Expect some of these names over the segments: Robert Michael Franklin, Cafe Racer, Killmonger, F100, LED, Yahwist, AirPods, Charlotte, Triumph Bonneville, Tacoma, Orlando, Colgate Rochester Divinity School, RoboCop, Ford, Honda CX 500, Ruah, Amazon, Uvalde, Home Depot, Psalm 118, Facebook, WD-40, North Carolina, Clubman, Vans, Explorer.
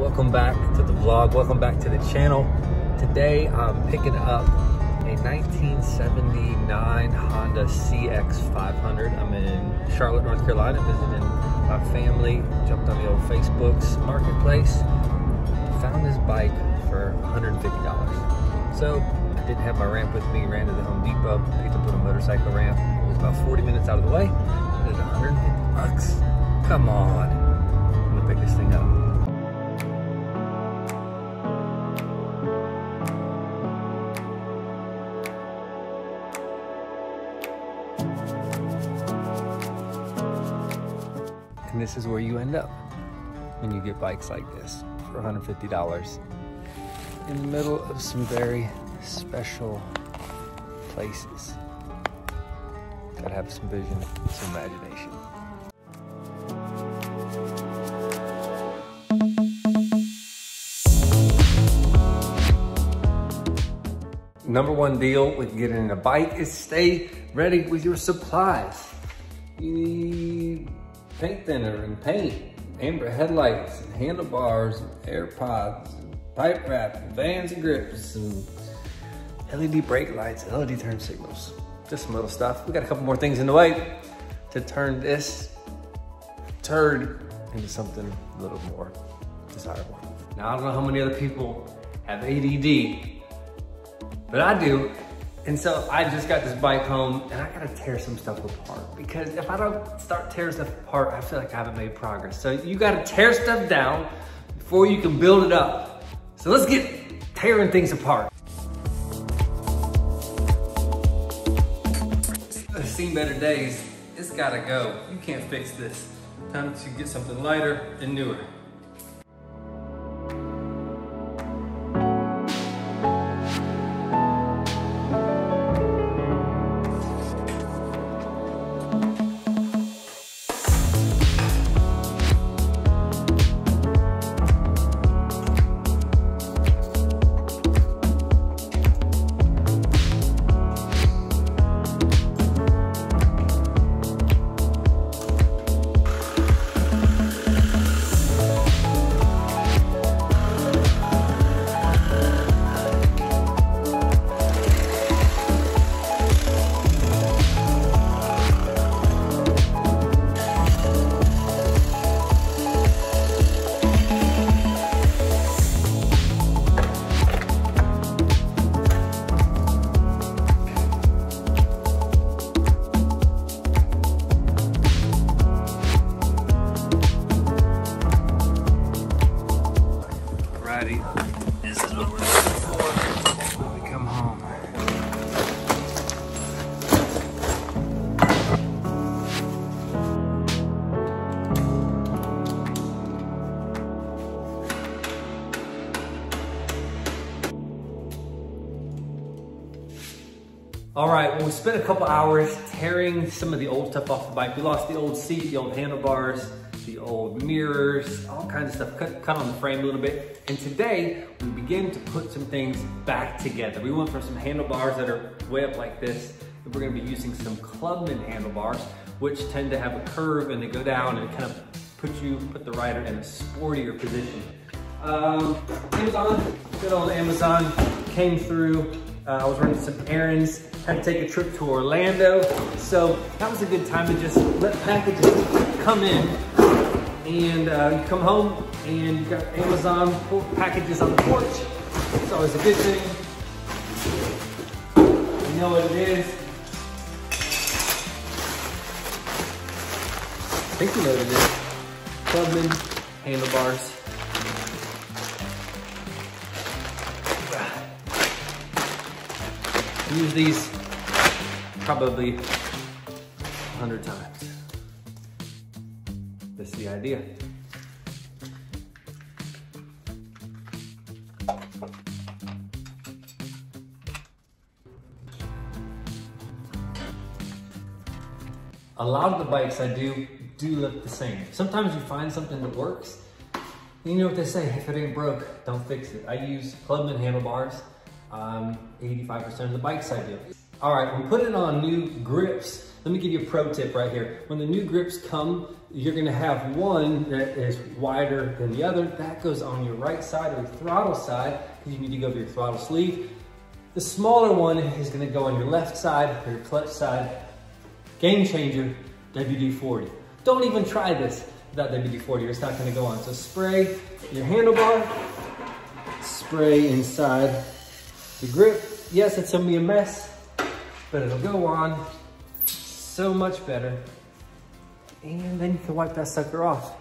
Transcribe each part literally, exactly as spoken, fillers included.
Welcome back to the vlog. Welcome back to the channel. Today I'm picking up a nineteen seventy-nine Honda C X five hundred. I'm in Charlotte, North Carolina, visiting my family. Jumped on the old Facebook's marketplace. Found this bike for one hundred fifty dollars. So I didn't have my ramp with me. Ran to the Home Depot, picked up a little motorcycle ramp. It was about forty minutes out of the way. It was one hundred fifty bucks. Come on. I'm gonna pick this thing up. And this is where you end up when you get bikes like this for one hundred fifty dollars in the middle of some very special places that have some vision, some imagination. Number one deal with getting a bike is stay ready with your supplies. You need paint thinner and paint, amber headlights, and handlebars, and AirPods, and pipe wrap, and Vans and grips, and L E D brake lights, and L E D turn signals. Just some little stuff. We got a couple more things in the way to turn this turd into something a little more desirable. Now, I don't know how many other people have A D D, but I do. And so I just got this bike home and I gotta tear some stuff apart, because if I don't start tearing stuff apart, I feel like I haven't made progress. So you gotta tear stuff down before you can build it up. So let's get tearing things apart. I've seen better days. It's gotta go. You can't fix this. Time to get something lighter and newer. All right, well, we spent a couple hours tearing some of the old stuff off the bike. We lost the old seat, the old handlebars, the old mirrors, all kinds of stuff, cut, cut on the frame a little bit. And today, we begin to put some things back together. We went from some handlebars that are way up like this, and we're gonna be using some Clubman handlebars, which tend to have a curve and they go down and kind of put you, put the rider in a sportier position. Um, Amazon, good old Amazon, came through. Uh, I was running some errands, had to take a trip to Orlando. So that was a good time to just let packages come in. And uh, you come home and you got Amazon packages on the porch. It's always a good thing. You know what it is. I think you know what it is. Clubman handlebars. Use these probably a hundred times. That's the idea. A lot of the bikes I do, do look the same. Sometimes you find something that works. You know what they say, if it ain't broke, don't fix it. I use Clubman handlebars. Um, eighty-five percent of the bikes I do. All right, we're putting on new grips. Let me give you a pro tip right here. When the new grips come, you're gonna have one that is wider than the other. That goes on your right side or the throttle side, because you need to go over your throttle sleeve. The smaller one is gonna go on your left side or your clutch side. Game changer, W D forty. Don't even try this without W D forty, it's not gonna go on. So spray your handlebar, spray inside the grip. Yes, it's gonna be a mess, but it'll go on so much better. And then you can wipe that sucker off.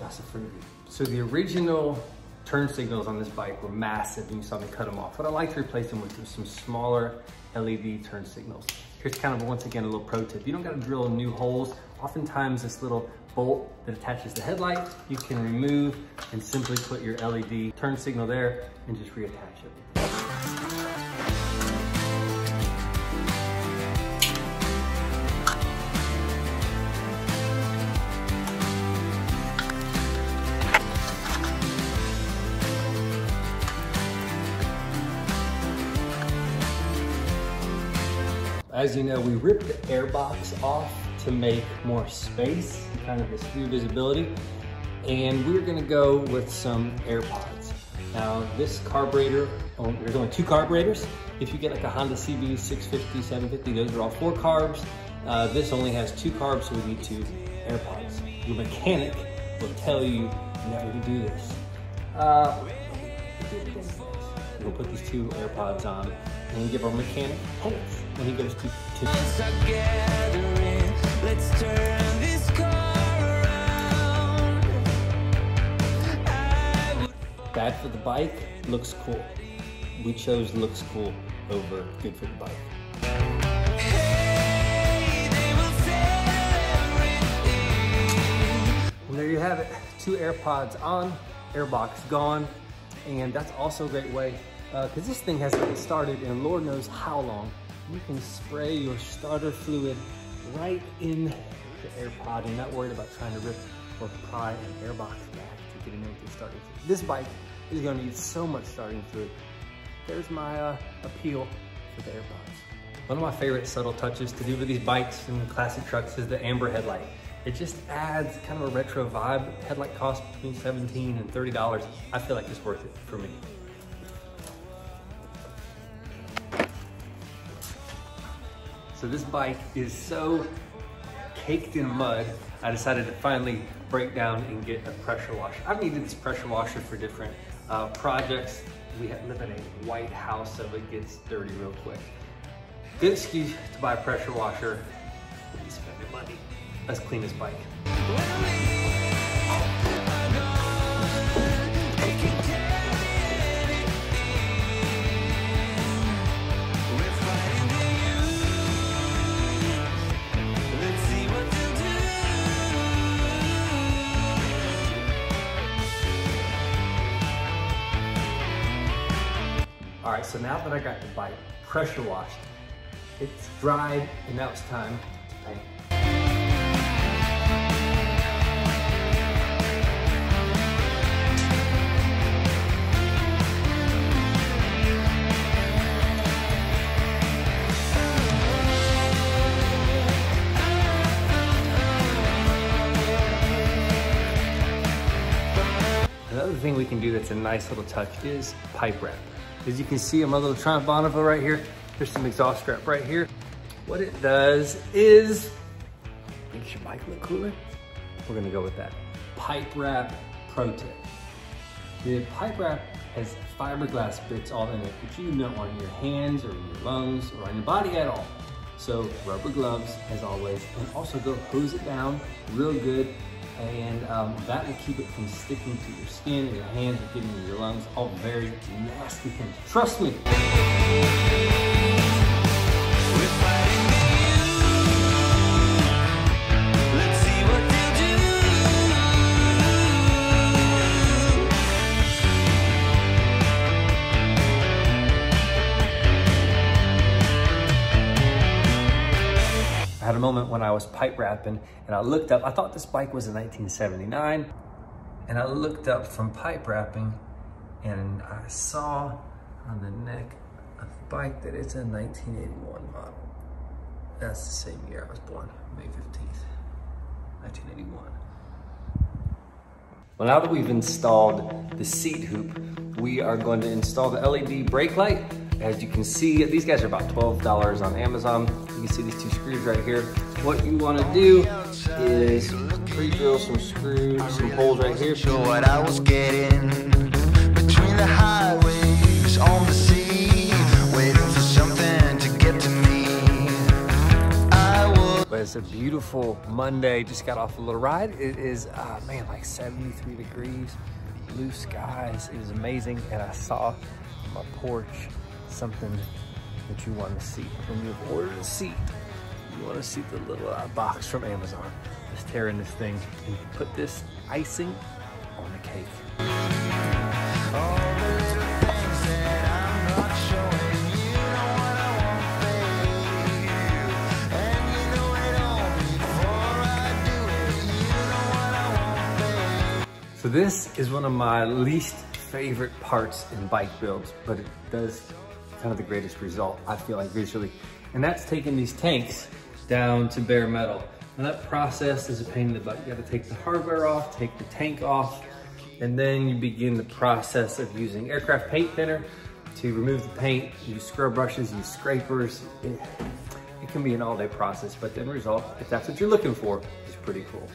That's a freebie. So the original turn signals on this bike were massive and you saw me cut them off, but I like to replace them with some smaller L E D turn signals. Here's kind of, once again, a little pro tip. You don't gotta drill new holes. Oftentimes this little bolt that attaches the headlight, you can remove and simply put your L E D turn signal there and just reattach it. As you know, we ripped the air box off to make more space, kind of this new visibility, and we're gonna go with some AirPods. Now this carburetor, oh, there's only two carburetors. If you get like a Honda C B six fifty, seven fifty, those are all four carbs. Uh, this only has two carbs, so we need two AirPods. Your mechanic will tell you never to do this. Uh, we'll put these two AirPods on and give our mechanic points when he goes to, to let's turn this car around. Bad for the bike, looks cool. We chose looks cool over good for the bike. Hey, they will sell everything. And there you have it, two AirPods on, airbox gone, and that's also a great way because uh, this thing hasn't been started in Lord knows how long. You can spray your starter fluid right in the AirPod. You're not worried about trying to rip or pry an airbox back to get in there with your starter fluid. This bike is going to need so much starting fluid. There's my uh, appeal for the AirPods. One of my favorite subtle touches to do with these bikes and classic trucks is the amber headlight. It just adds kind of a retro vibe. Headlight costs between seventeen dollars and thirty dollars. I feel like it's worth it for me. So this bike is so caked in mud, I decided to finally break down and get a pressure washer. I've needed this pressure washer for different uh, projects. We live in a white house, so it gets dirty real quick. Good excuse to buy a pressure washer. You spend your money. Let's clean this bike. All right, so now that I got the bike pressure washed, it's dried, and now it's time to paint. Another thing we can do that's a nice little touch is pipe wrap. As you can see on my little Triumph Bonneville right here, there's some exhaust strap right here. What it does is, makes your bike look cooler. We're gonna go with that. Pipe wrap pro tip. The pipe wrap has fiberglass bits all in it that you don't want on your hands or in your lungs or on your body at all. So rubber gloves as always, and also go hose it down real good. And um, that will keep it from sticking to your skin and your hands and getting into your lungs, all very nasty things. Trust me. I had a moment when I was pipe wrapping and I looked up, I thought this bike was a nineteen seventy-nine, and I looked up from pipe wrapping and I saw on the neck of the bike that it's a nineteen eighty-one model. That's the same year I was born, May fifteenth. nineteen eighty-one. Well, now that we've installed the seat hoop, we are going to install the L E D brake light. As you can see, these guys are about twelve dollars on Amazon. You can see these two screws right here. What you want to do is pre-drill some screws, some holes right here. Show what I was getting between the highways on the sea, waiting for something to get to me. I will. But it's a beautiful Monday. Just got off a little ride. It is, uh, man, like seventy-three degrees, blue skies. It was amazing, and I saw on my porch something that you want to see. When you've ordered a seat, you want to see the little uh, box from Amazon. Let's tear in this thing and put this icing on the cake. So this is one of my least favorite parts in bike builds, but it does kind of the greatest result, I feel like, visually. And that's taking these tanks down to bare metal. And that process is a pain in the butt. You gotta take the hardware off, take the tank off, and then you begin the process of using aircraft paint thinner to remove the paint, use scrub brushes, use scrapers. It, it can be an all day process, but the end result, if that's what you're looking for, is pretty cool.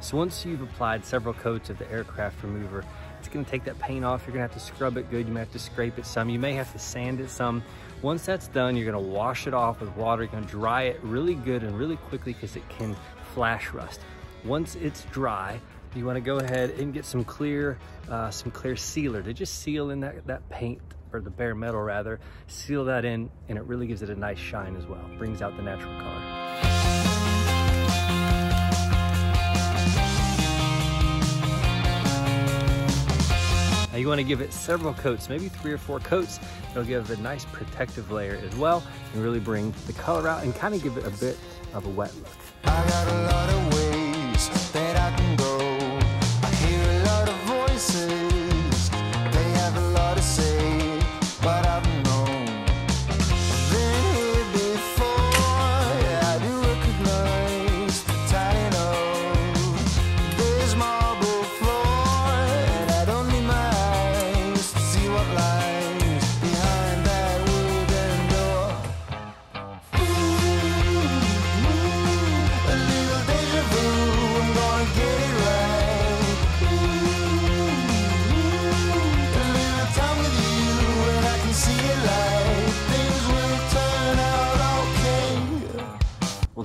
So once you've applied several coats of the aircraft remover, it's gonna take that paint off. You're gonna have to scrub it good. You may have to scrape it some. You may have to sand it some. Once that's done, you're gonna wash it off with water. You're gonna dry it really good and really quickly because it can flash rust. Once it's dry, you wanna go ahead and get some clear, uh, some clear sealer to just seal in that, that paint, or the bare metal rather. Seal that in, and it really gives it a nice shine as well. Brings out the natural color. You want to give it several coats, maybe three or four coats. It'll give it a nice protective layer as well and really bring the color out and kind of give it a bit of a wet look. I got a lot of ways that I can go. I hear a lot of voices. They have a lot to say, but I've known. I've been here before. I do recognize the title. There's marble floor.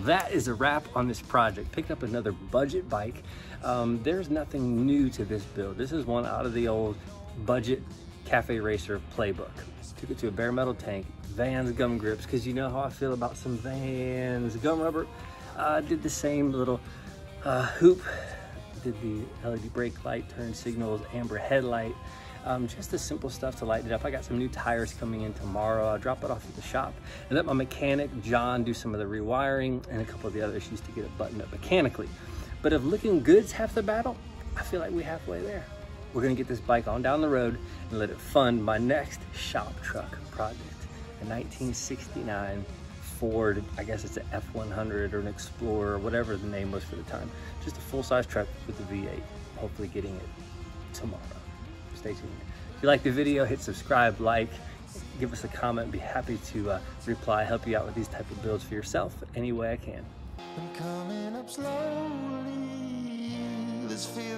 That is a wrap on this project. Picked up another budget bike. Um, there's nothing new to this build. This is one out of the old budget cafe racer playbook. Took it to a bare metal tank, Vans gum grips, because you know how I feel about some Vans gum rubber. Uh, did the same little uh, hoop, did the L E D brake light, turn signals, amber headlight, Um, just the simple stuff to lighten it up. I got some new tires coming in tomorrow. I'll drop it off at the shop and let my mechanic, John, do some of the rewiring and a couple of the other issues to get it buttoned up mechanically. But if looking good's half the battle, I feel like we're halfway there. We're gonna get this bike on down the road and let it fund my next shop truck project, a nineteen sixty-nine Ford, I guess it's an F one hundred or an Explorer, or whatever the name was for the time. Just a full-size truck with a V eight, hopefully getting it tomorrow. Stay tuned. If you liked the video, hit subscribe, like, give us a comment. Be happy to uh, reply, help you out with these type of builds for yourself any way I can. I'm coming up slowly. This feels